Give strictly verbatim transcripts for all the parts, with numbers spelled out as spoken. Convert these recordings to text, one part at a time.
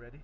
Ready? Mm-hmm.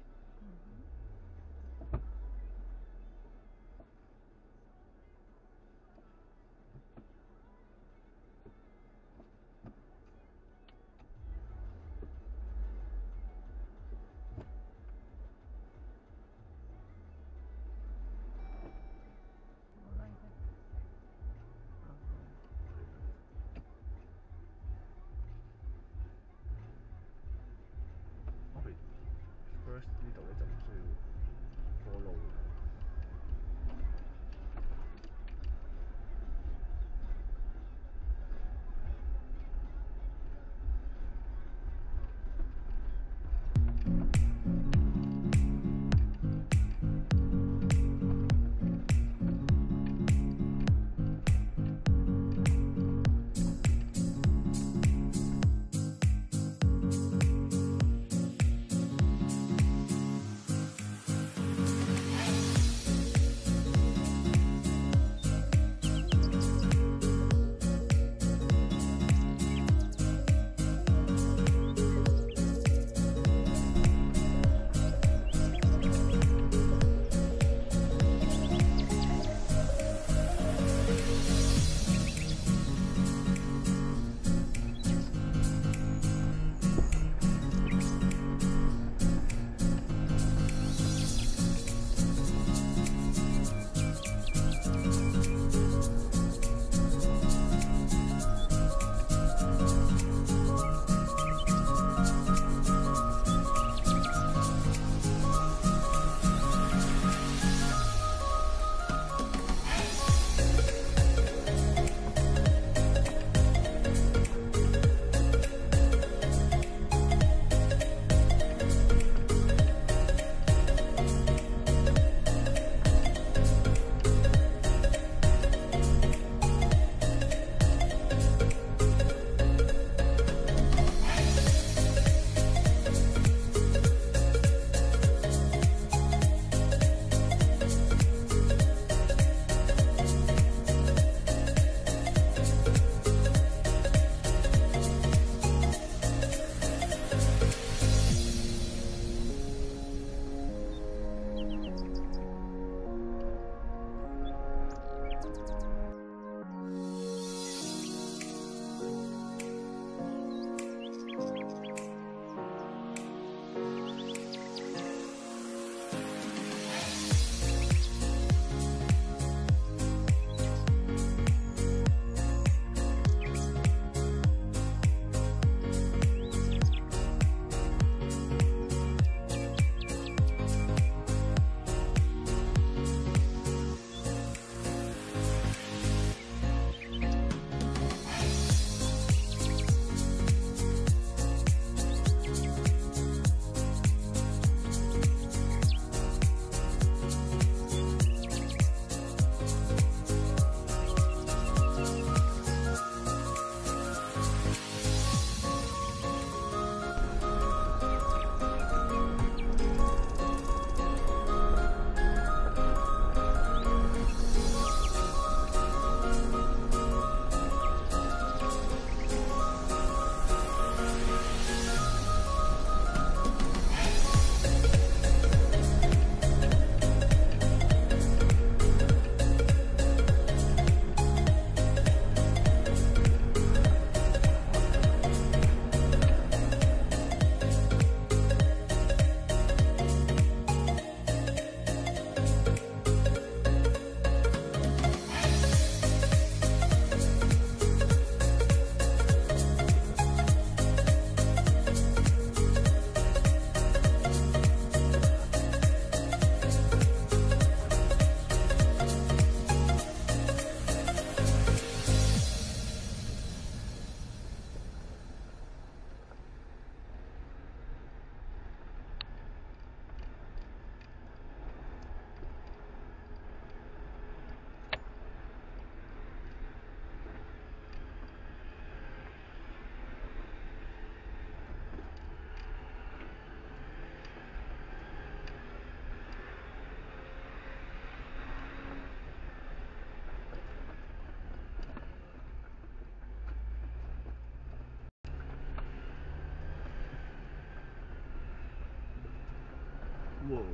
Whoa.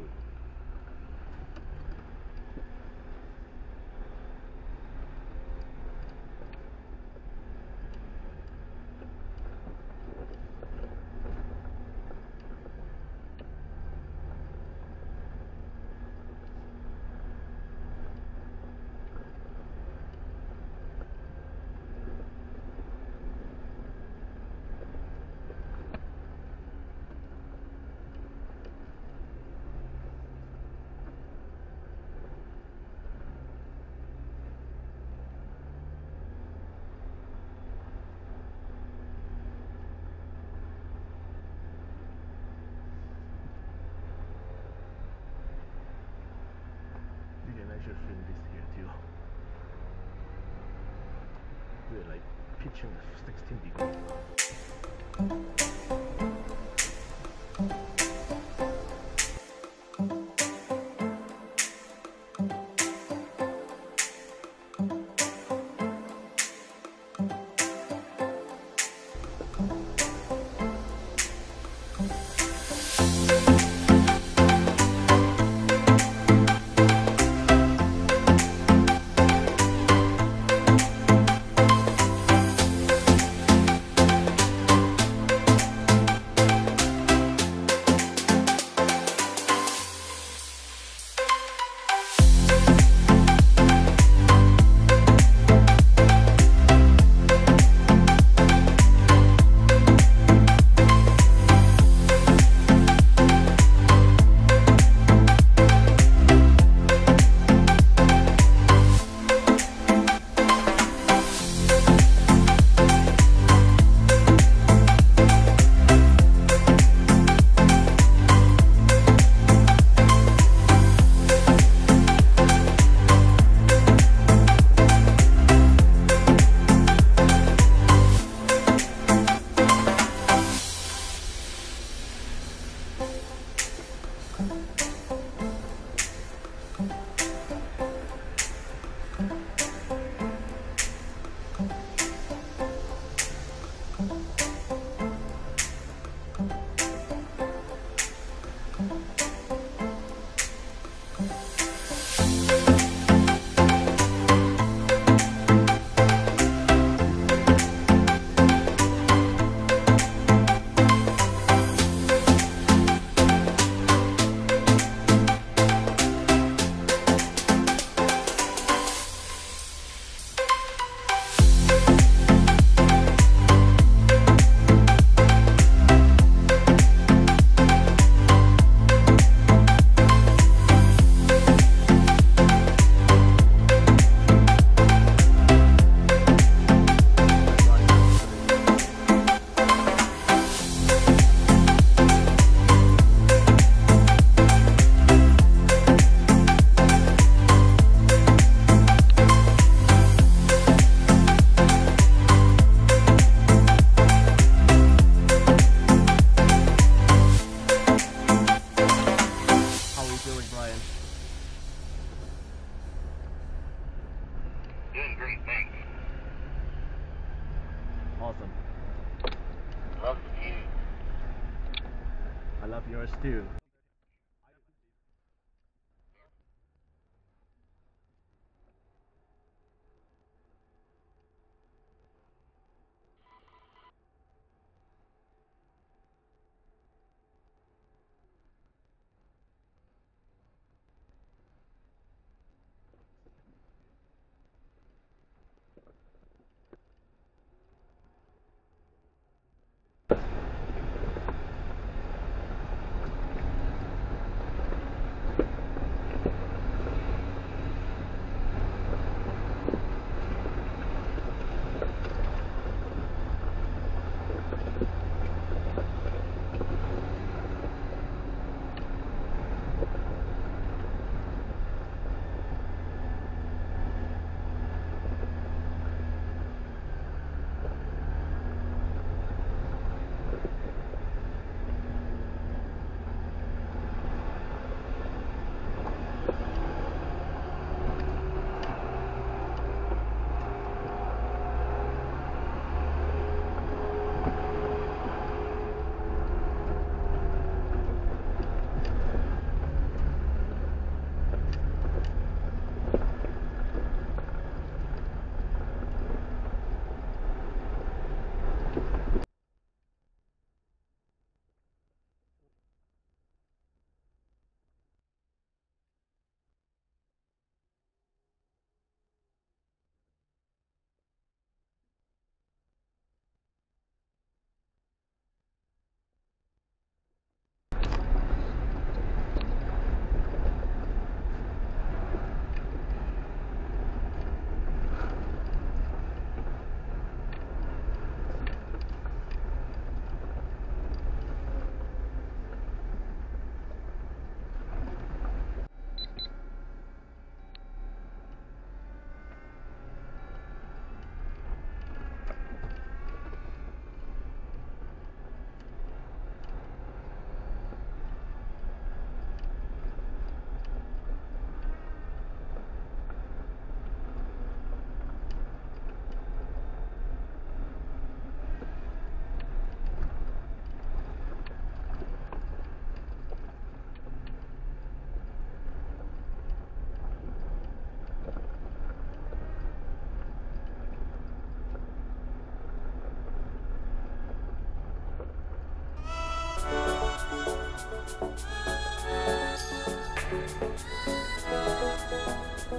Should film this here too. We're like pitching sixteen degrees. Awesome. Love you. I love yours too.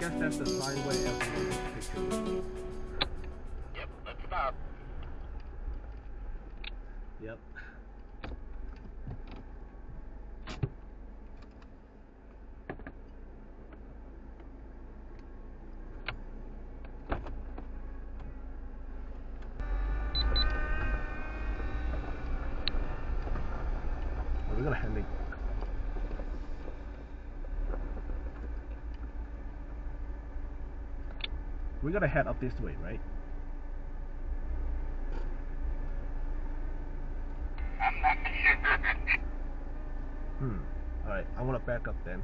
guess that's the side way of the picture. Yep, let's stop. Yep. We're gonna have me. We're gonna head up this way, right? I'm not sure. Hmm. Alright, I wanna back up then.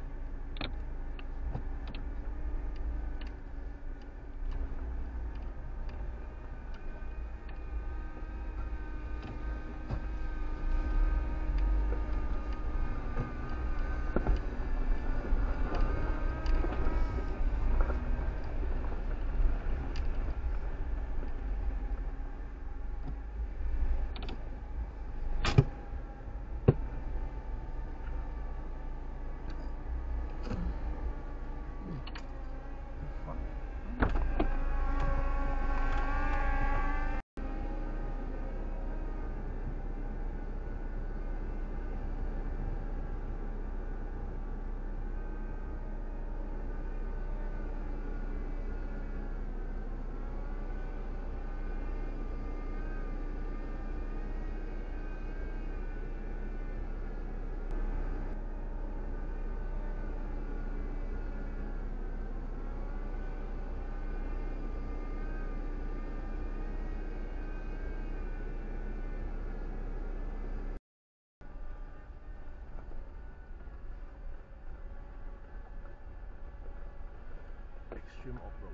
Extreme off-road.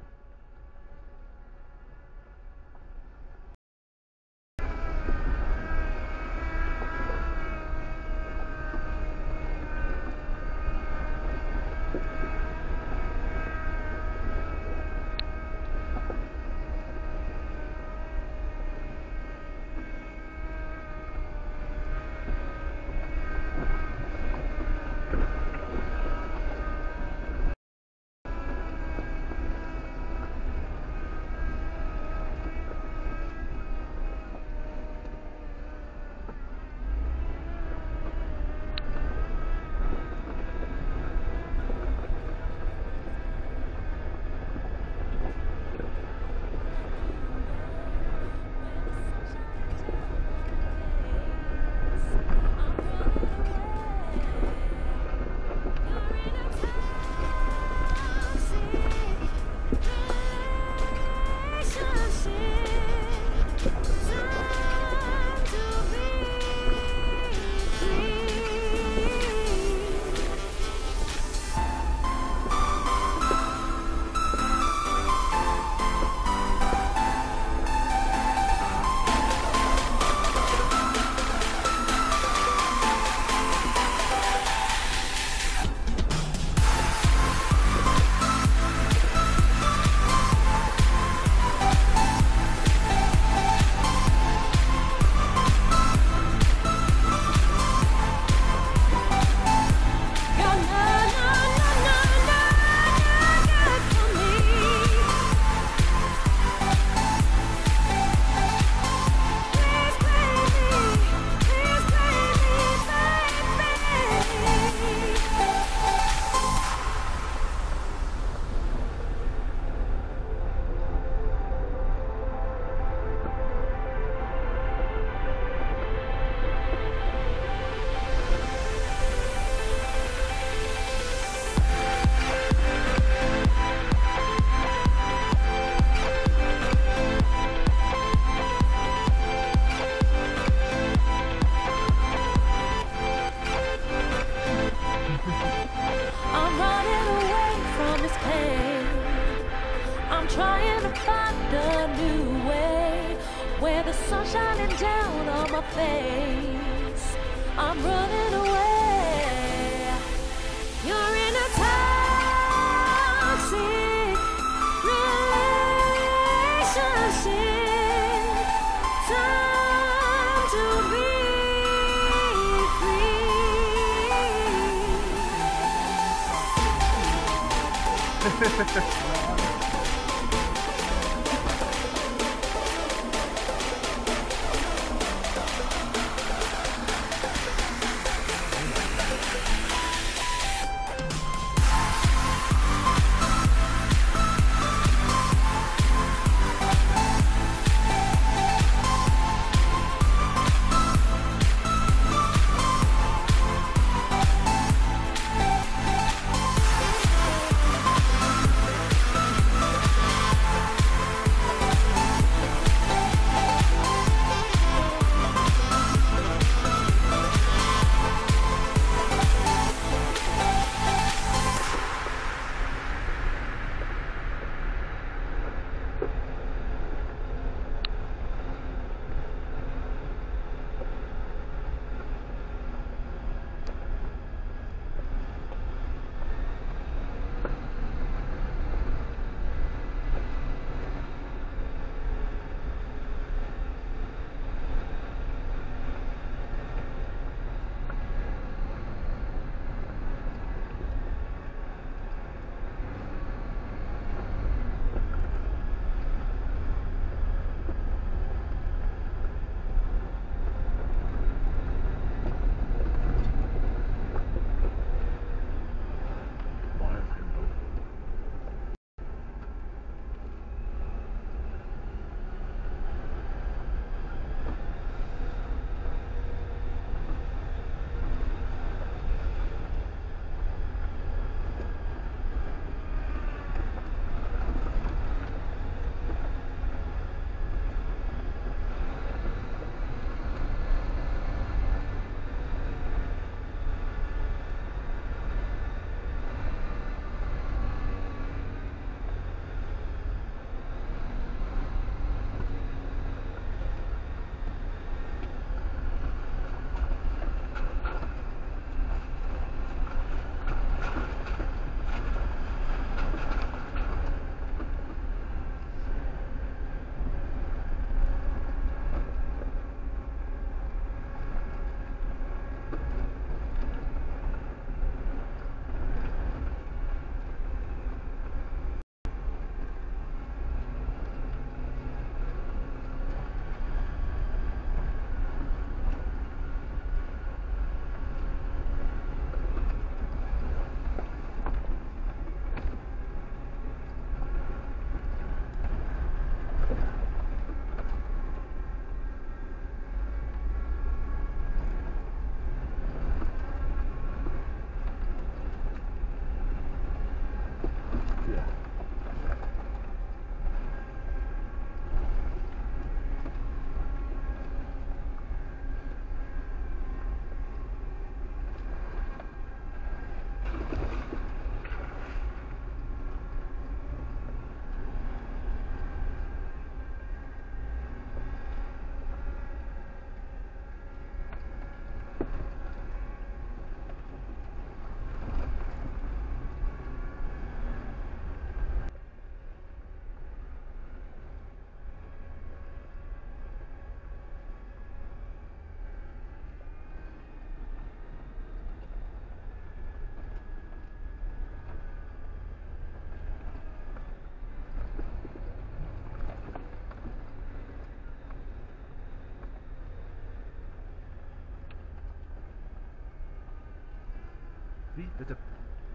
Bitte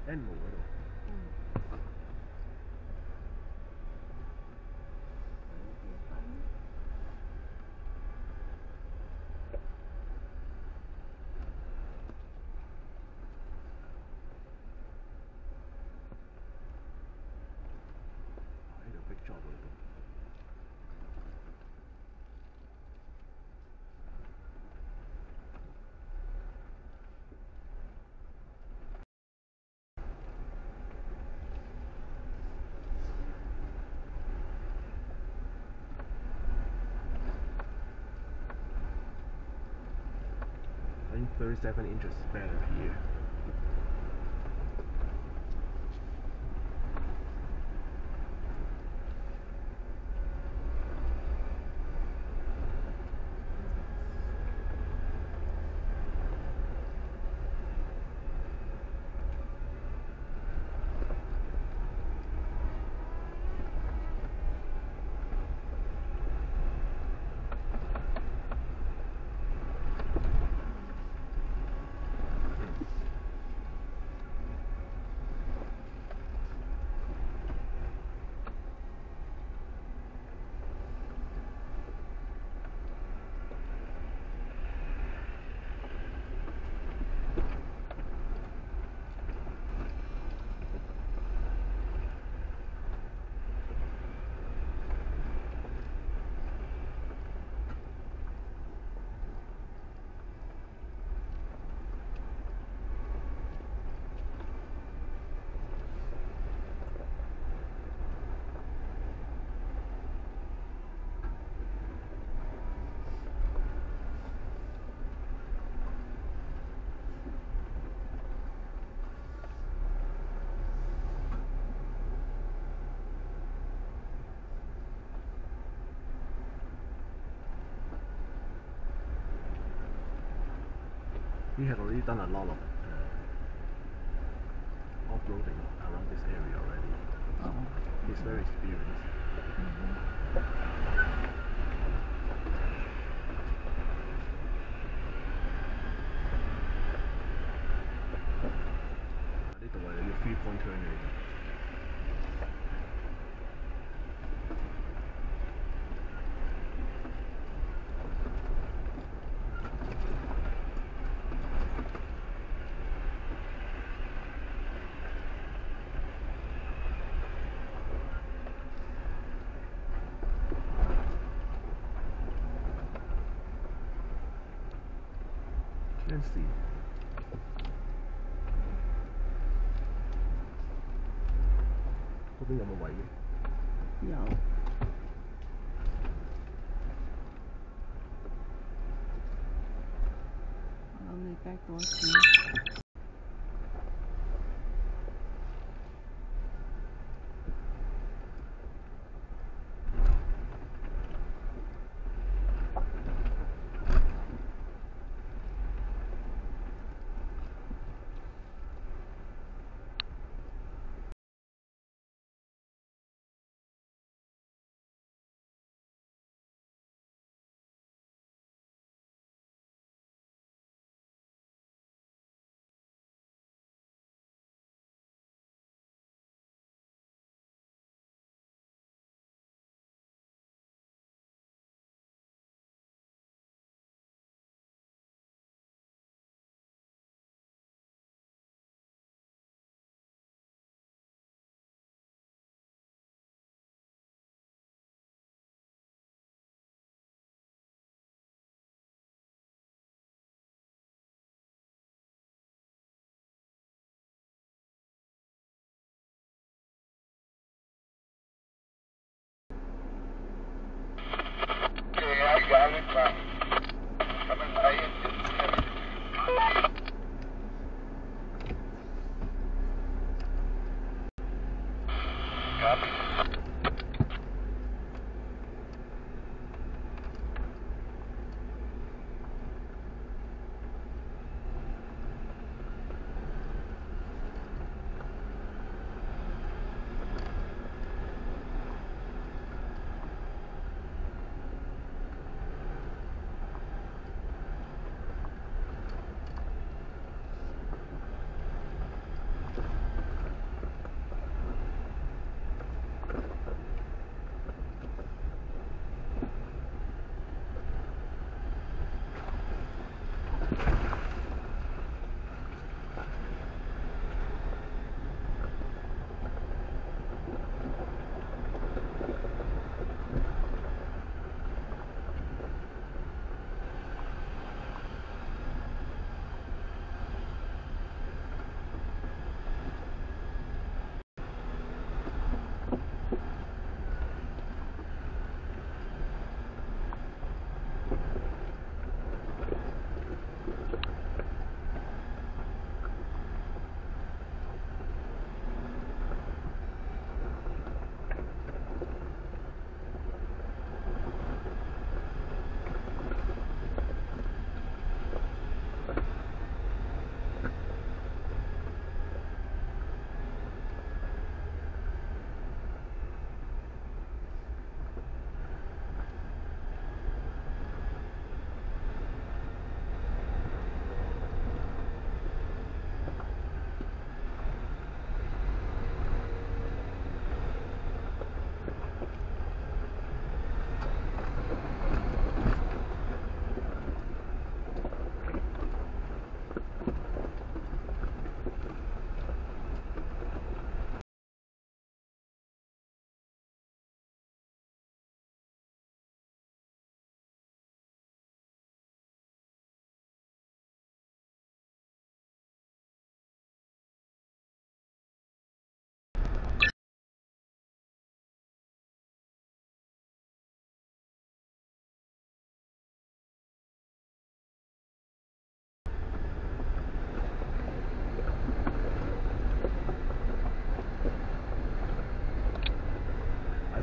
Enmo, oder? I had a big job with them. thirty-seven inches better here. We had already done a lot of uh, offloading around this area already. Um, mm -hmm. He's very experienced. Mm -hmm. Let's see. Có biết là vậy không? Dạ. I'll make back door too.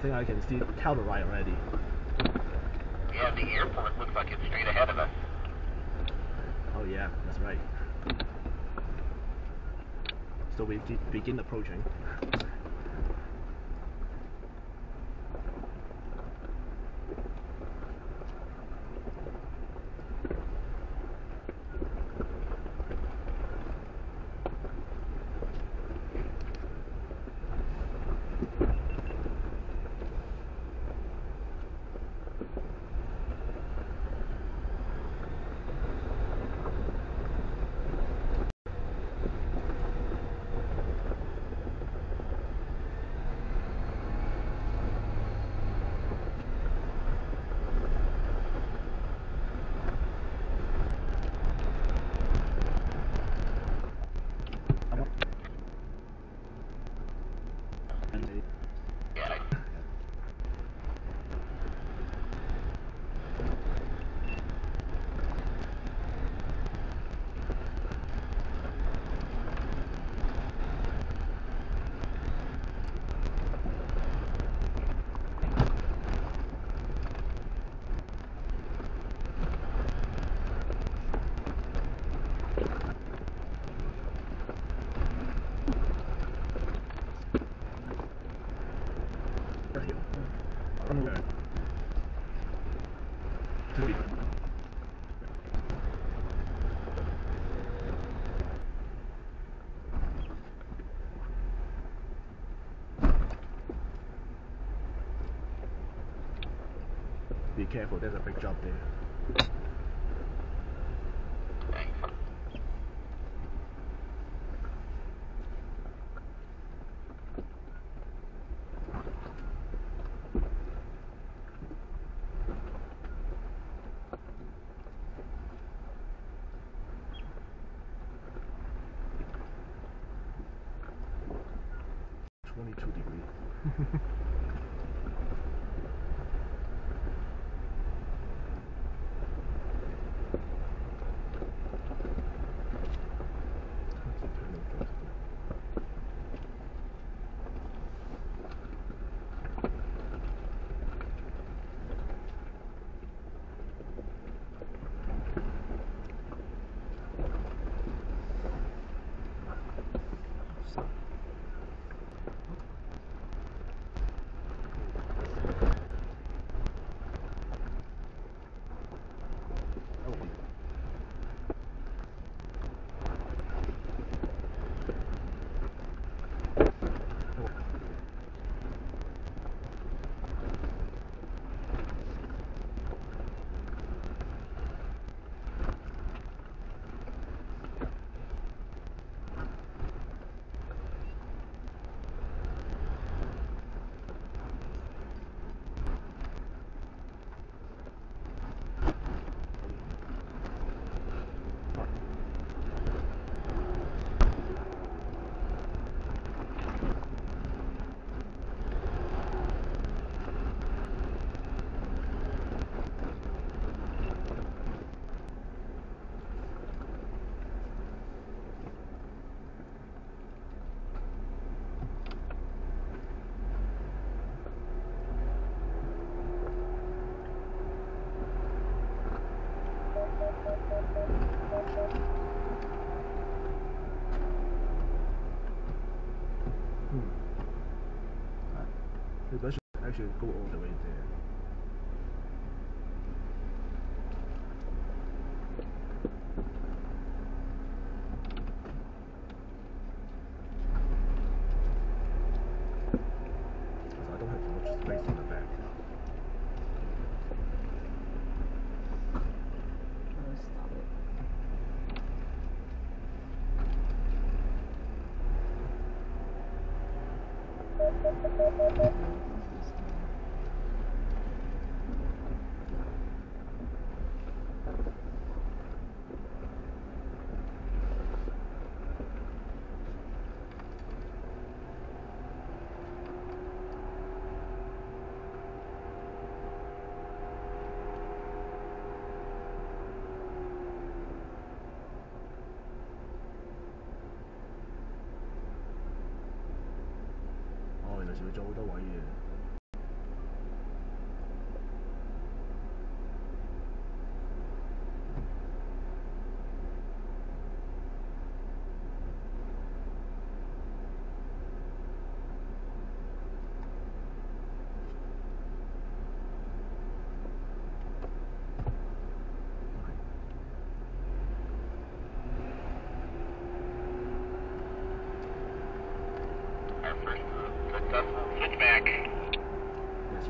I can see tell the right already. Yeah, the airport looks like it's straight ahead of us. Oh yeah, that's right. So we begin approaching. Be careful, there's a big job there. twenty-two degrees. I should actually go all the way there.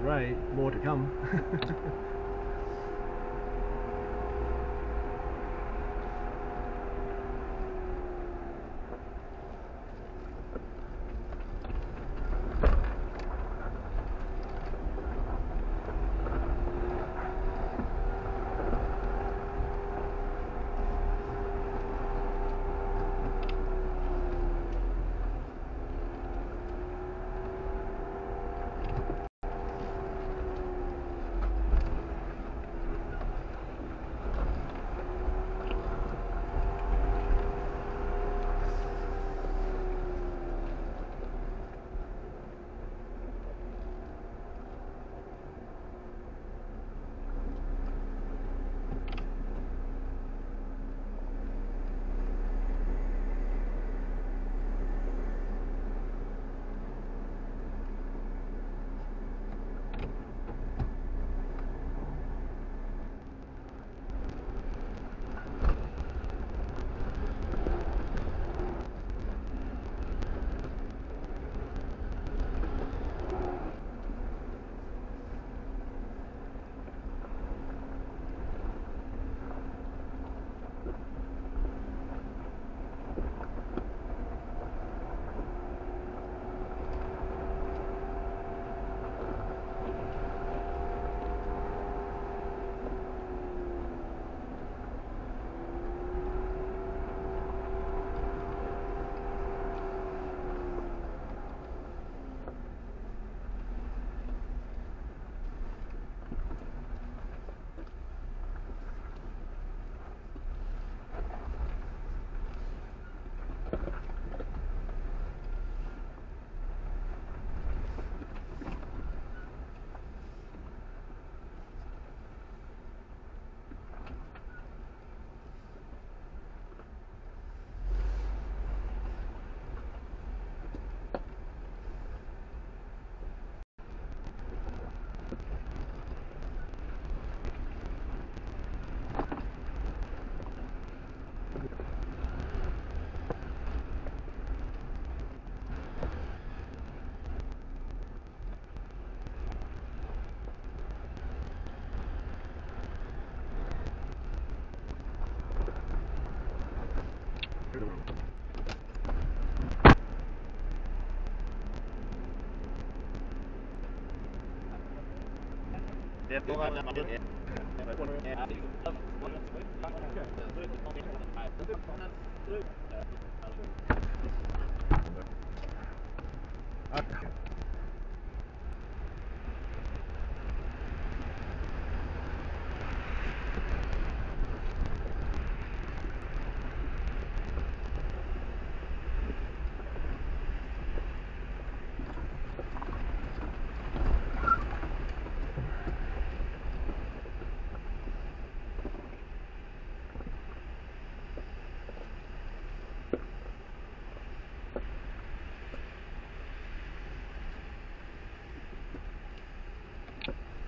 right, more to come. Okay.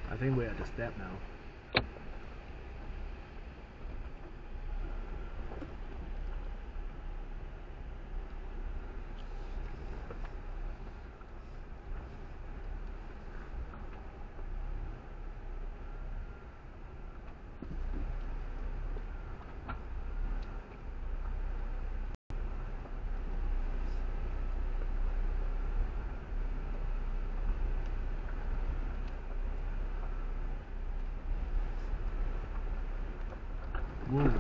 I think we're at the step now. Whoa. Shit.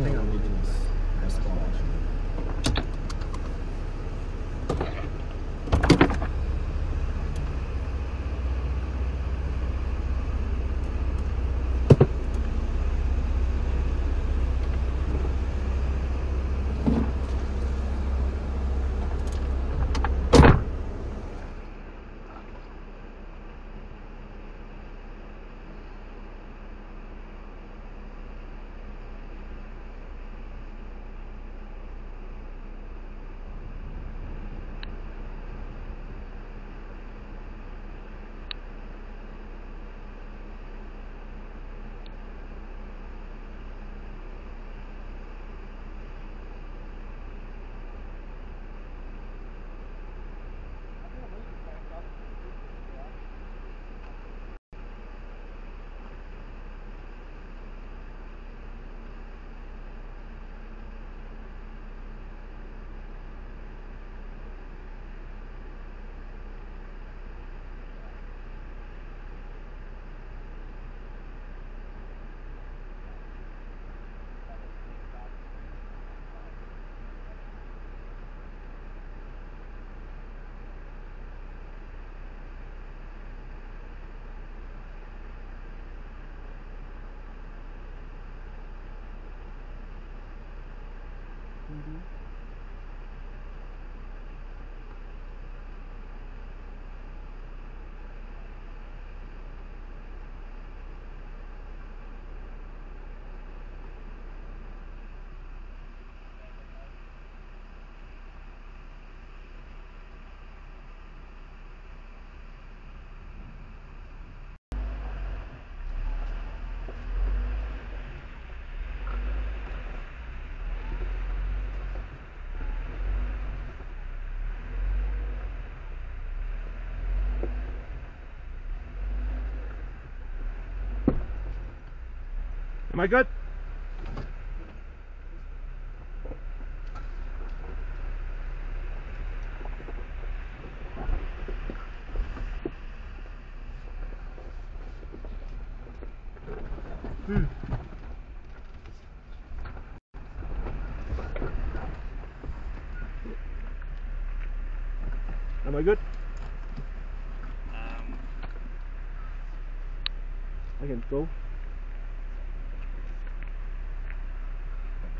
think I'll need to respond actually. Am I good? Hmm. Am I good? Um. I can go.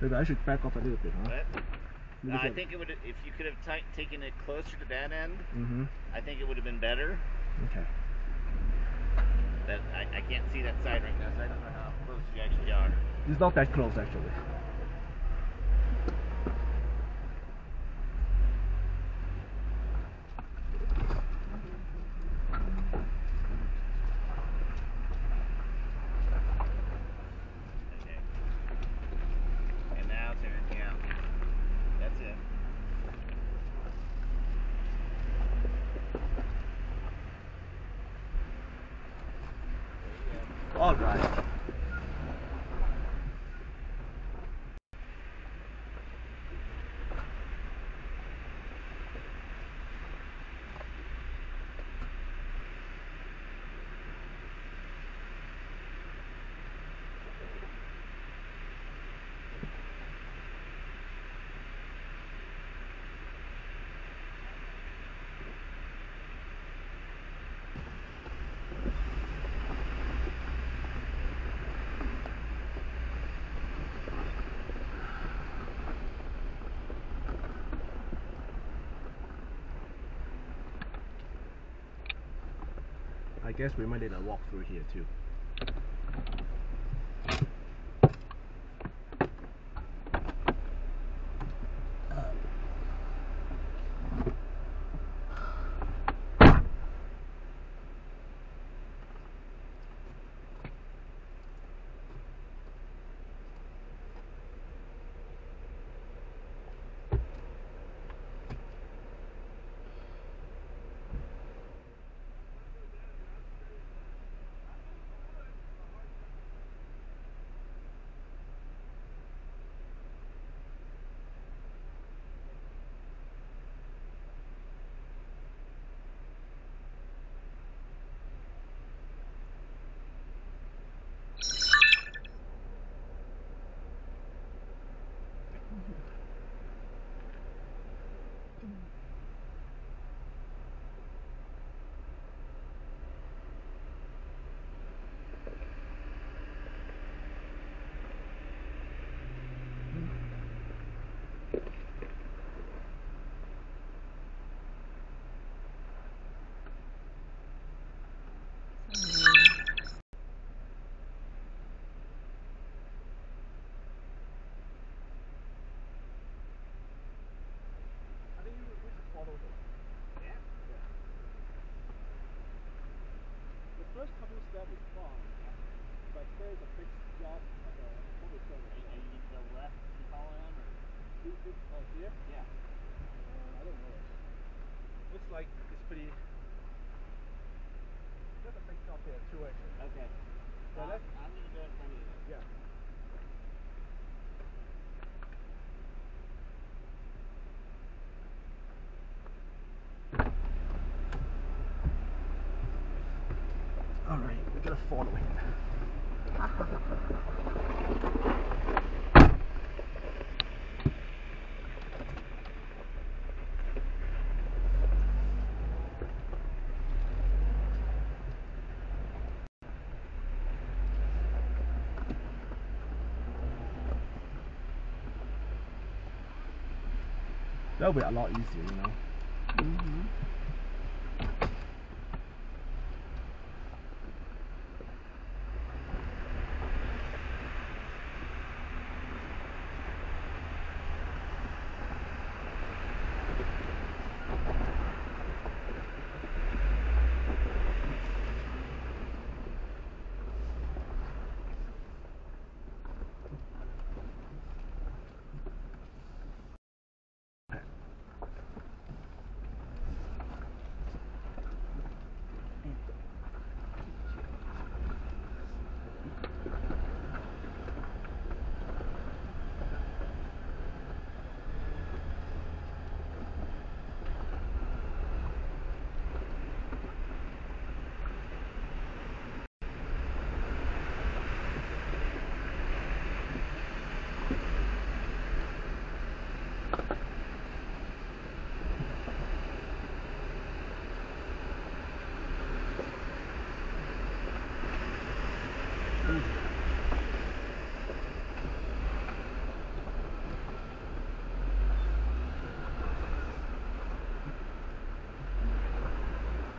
Maybe I should back off a little bit, huh? No, I think it would. If you could have t taken it closer to that end, mm-hmm. I think it would have been better. Okay. That I, I can't see that side right now, so I don't know how close you actually are. It's not that close, actually. All right. I guess we might need a walk through here too. first couple of steps is fine, but there's a fixed job like a over service. You, you need to go left to follow them, or it, it, like here? Yeah. Um, I don't know. Looks like it's pretty. There's a fixed job there, two exits. Okay. So uh, left. I'm gonna go in front of you. Then. Yeah. We're gonna follow him. That'll be a lot easier, you know. Mm-hmm.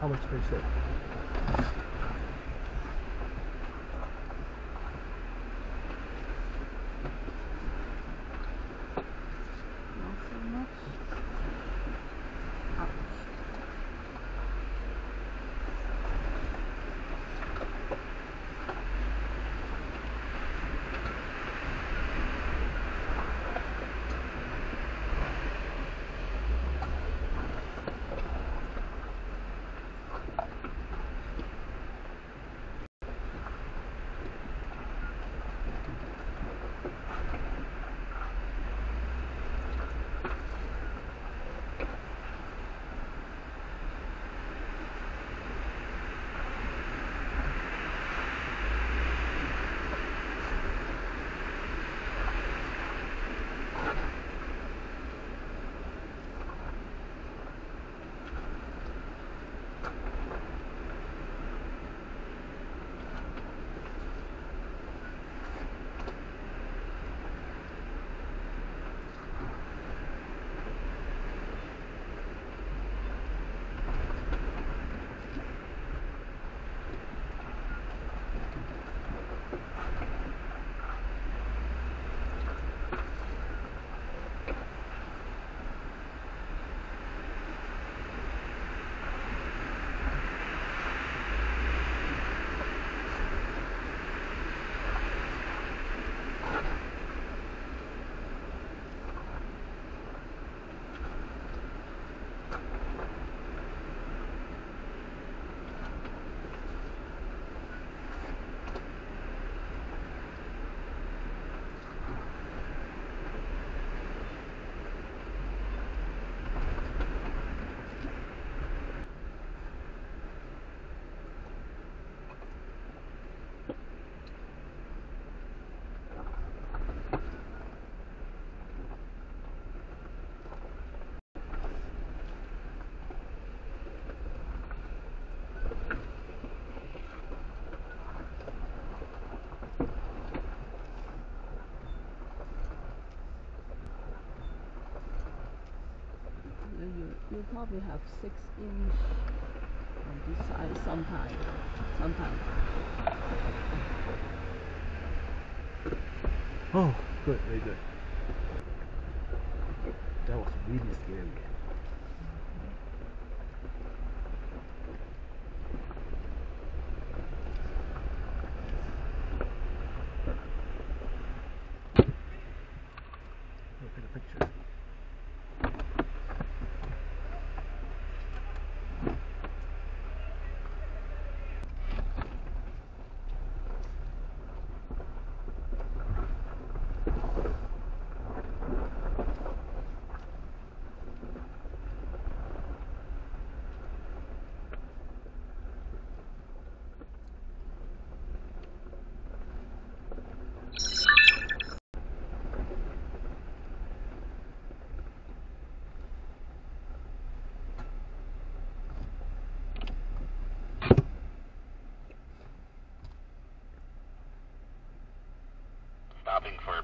How much space there? Not so much. Ouch. You probably have six inch on this side sometimes. Sometimes. Oh, good, very good. That was really scary. Mm-hmm.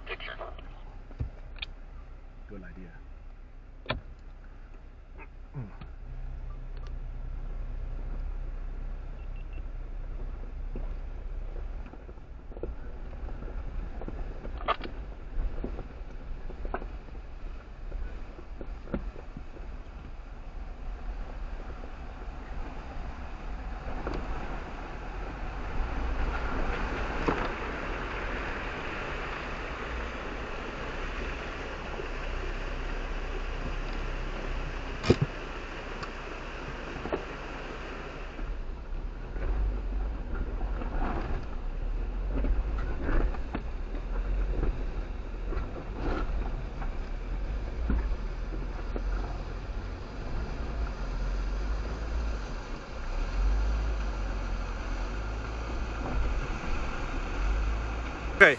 picture. Good idea. Okay.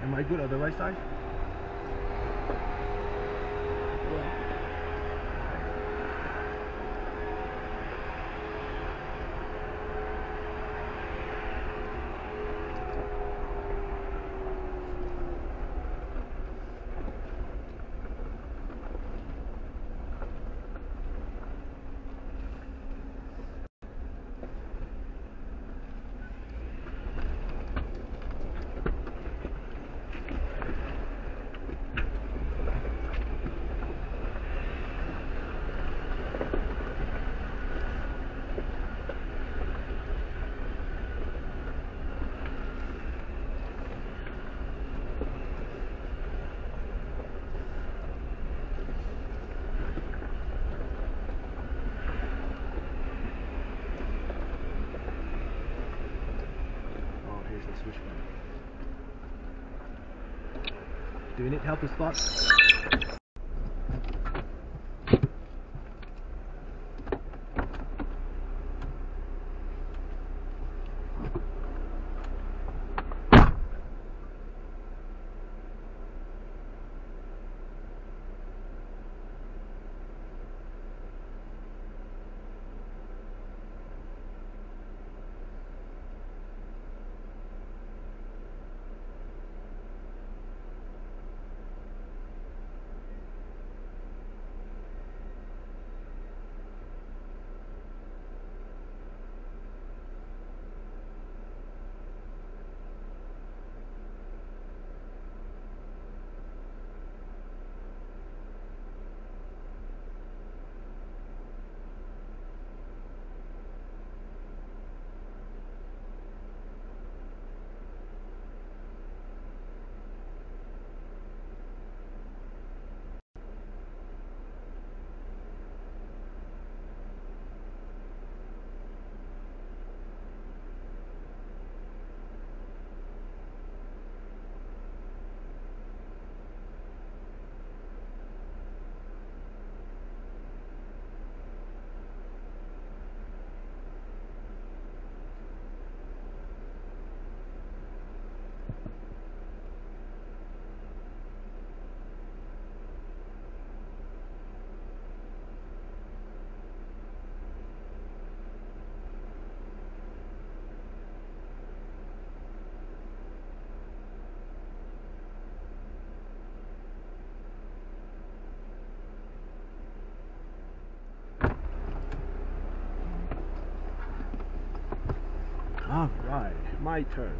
Am I good on the right side? Do we need help with spots? All right, my turn.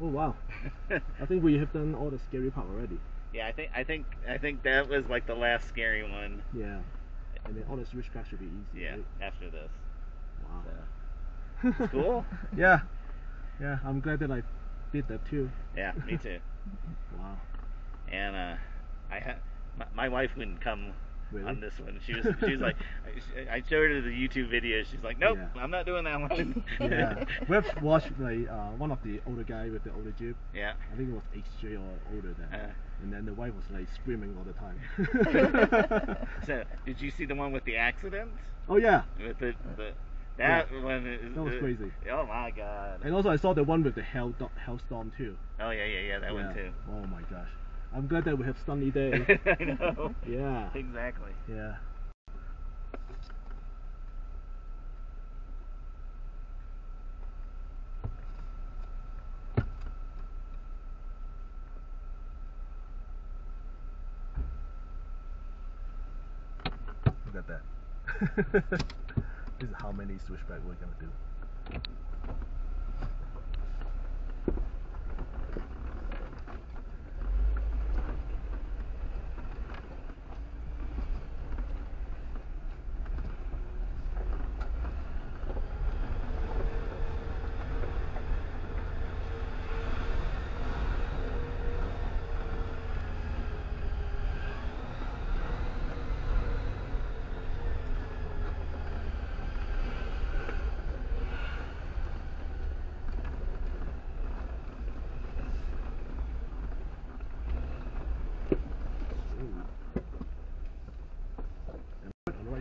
Oh wow! I think we have done all the scary part already. Yeah, I think I think I think that was like the last scary one. Yeah, and then all the switch cracks should be easy. Yeah, right? After this. Wow. So. It's cool. Yeah, yeah. I'm glad that I did that too. Yeah, me too. Wow. And uh, I had my, my wife wouldn't come really? on this one. She was she was like, I showed her the YouTube video. She's like, nope, yeah. I'm not doing that one. Yeah, we've watched like uh, one of the older guy with the older Jeep. Yeah, I think it was H J or older than. Uh, and then the wife was like screaming all the time. So did you see the one with the accident? Oh yeah. With the, the that yeah. one. Is, that was uh, crazy. Oh my god. And also I saw the one with the hell hellstorm too. Oh yeah yeah yeah that yeah. one too. Oh my gosh. I'm glad that we have sunny day. I know. Yeah. Exactly. Yeah. Look at that. This is how many switchback we're gonna do.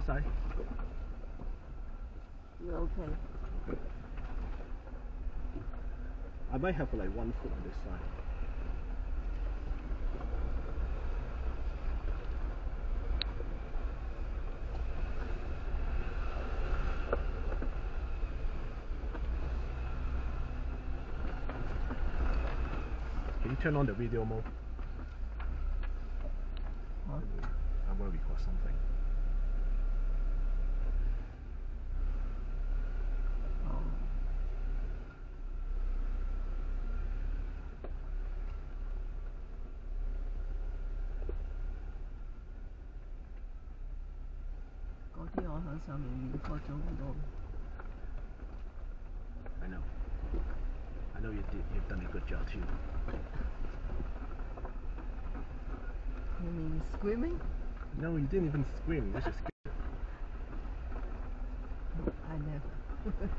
Side. You're okay. Okay. I might have like one foot on this side. Can you turn on the video mode? Huh? I want to record something. I know. I know you did. You've done a good job too. You mean screaming? No, you didn't even scream. That's just. No, I never.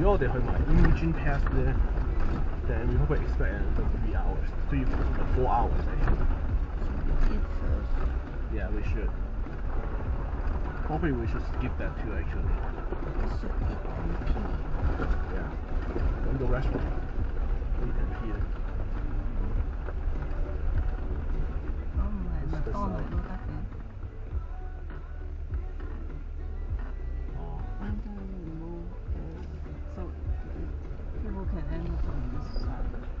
You're there, like, imagine past there, then you probably expect another three hours, three, four hours actually. Yeah, we should. Probably we should skip that too actually. Yeah. Go to the restaurant. Eat and pee. Oh my god. People can end up on this side.